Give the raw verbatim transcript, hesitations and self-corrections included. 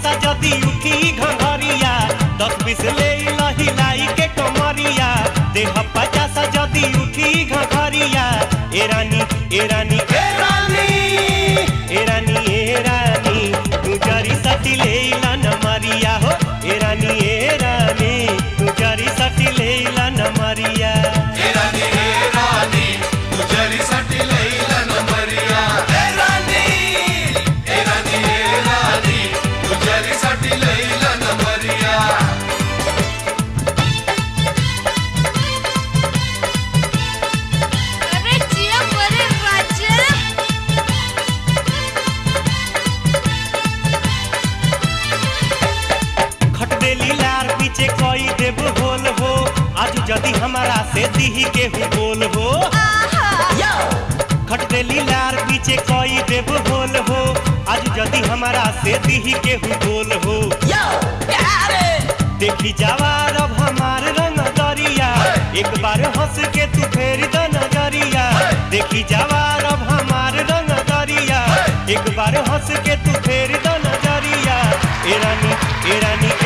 आशा जदी उठी घंघरिया दस बीस ले लहिलाई के कमरिया देह पचासा जदी उठी घंघरिया ए रानी ए रानी ए रानी ए रानी ए रानी तू जरी सटी ले न मारिया हो ए रानी ए रानी तू जरी सटी ले न मारिया ए रानी ए रानी तू जरी सटी ले न मारिया ए रानी ए रानी ए रानी तू जरी सटी ले न मारिया जदी हमारा से दीही के हूँ बोल हो खटदेली लार पीछे कोई देव बोल हो आज जदी हमारा से दीही के हूँ बोल हो देखी जावार अब हमार रंग दरिया एक बार हंस के तू फेर द नजरिया देखी जावार अब हमार रंग दरिया एक बार हंस के तू फेर द नजरिया ए रानी ए रानी